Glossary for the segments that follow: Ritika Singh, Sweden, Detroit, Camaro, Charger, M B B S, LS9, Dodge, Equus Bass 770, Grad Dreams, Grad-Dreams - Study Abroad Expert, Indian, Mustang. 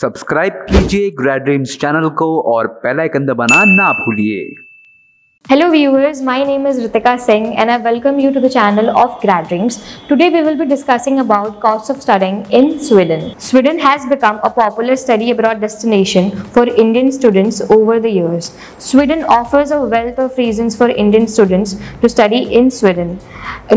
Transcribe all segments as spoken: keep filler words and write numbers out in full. Subscribe कीजिए ग्रैड dreams channel को और बेल आइकन दबाना ना भूलिए। Hello viewers, my name is Ritika Singh and I welcome you to the channel of Grad Dreams. Today we will be discussing about cost of studying in Sweden. Sweden has become a popular study abroad destination for Indian students over the years. Sweden offers a wealth of reasons for Indian students to study in Sweden,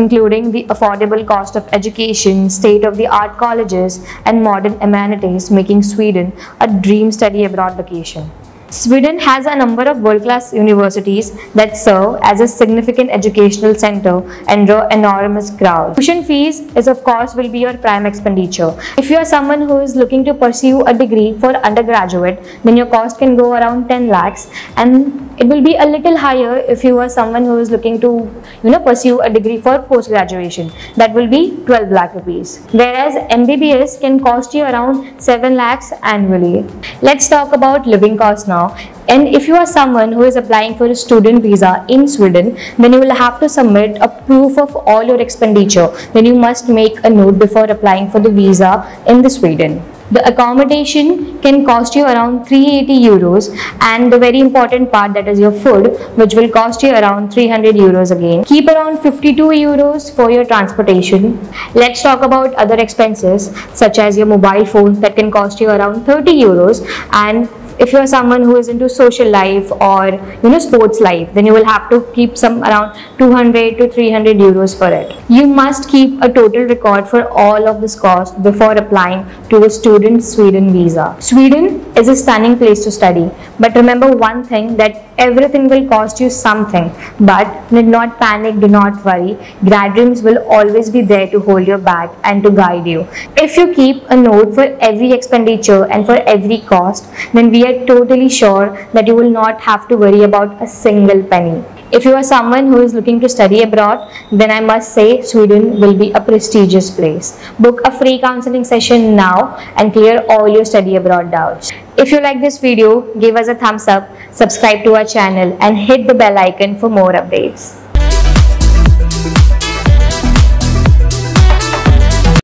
including the affordable cost of education, state-of-the-art colleges and modern amenities, making Sweden a dream study abroad vacation. Sweden has a number of world-class universities that serve as a significant educational center and draw enormous crowds. Tuition fees is of course will be your prime expenditure. If you are someone who is looking to pursue a degree for undergraduate, then your cost can go around ten lakhs, and it will be a little higher if you are someone who is looking to you know pursue a degree for post-graduation. That will be twelve lakh rupees. Whereas M B B S can cost you around seven lakhs annually. Let's talk about living costs now. And if you are someone who is applying for a student visa in Sweden, then you will have to submit a proof of all your expenditure. Then you must make a note before applying for the visa in the Sweden. The accommodation can cost you around three hundred eighty euros, and the very important part, that is your food, which will cost you around three hundred euros again. Keep around fifty-two euros for your transportation. Let's talk about other expenses such as your mobile phone, that can cost you around thirty euros, and if you are someone who is into social life or you know sports life, then you will have to keep some around two hundred to three hundred euros for it. You must keep a total record for all of this cost before applying to a student Sweden visa. Sweden is a stunning place to study, but remember one thing, that everything will cost you something. But do not panic, do not worry. Grad Dreams will always be there to hold your back and to guide you. If you keep a note for every expenditure and for every cost, then we are totally sure that you will not have to worry about a single penny. If you are someone who is looking to study abroad, then I must say Sweden will be a prestigious place. Book a free counseling session now and clear all your study abroad doubts. If you like this video, give us a thumbs up, subscribe to our channel and hit the bell icon for more updates.